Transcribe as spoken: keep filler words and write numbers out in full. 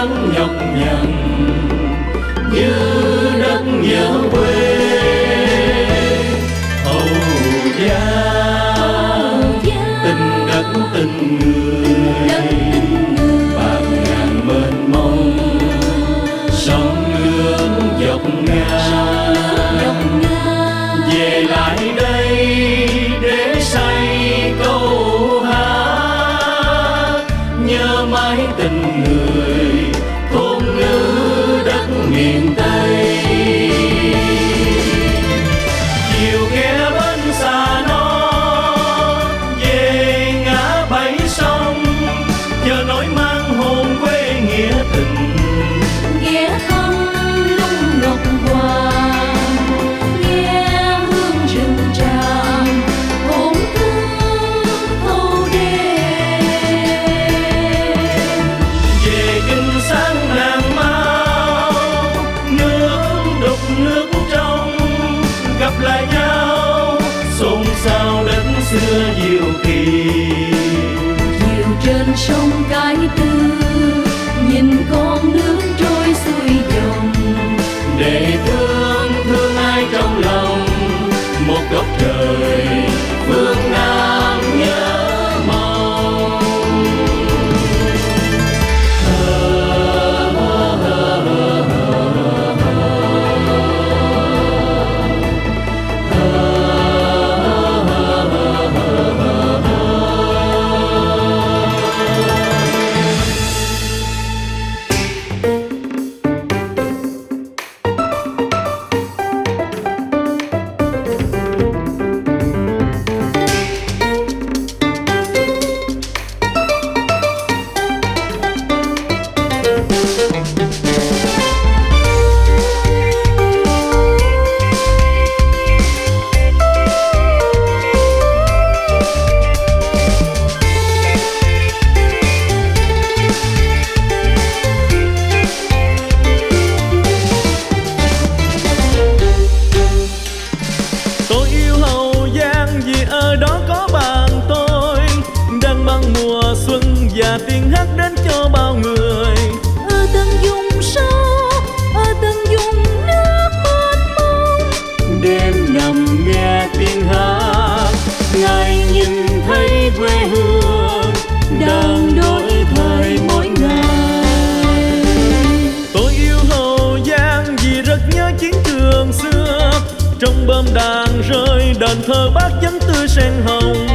nắng nhọc nhằn như đất nhớ quê. Hậu Giang tình đất tình người, bạt ngàn mênh mông, sông nước dọc ngang. Về lại đây để say câu hát, nhớ mãi tình người thôn nữ đất miền Tây. Chiều ghé bến xa nó về ngã bảy sông, giờ nỗi mang hồn quê nghĩa tình, ghé thăm lung ngọc hoàng. Xưa diệu kỳ diều trên sông Cái Tư, nhìn con nước trôi xuôi dòng, để thương thương ai trong lòng một góc trời phương Nam nhớ mong. Trong bơm đàn rơi đền thờ Bác Chánh Tư sen hồng,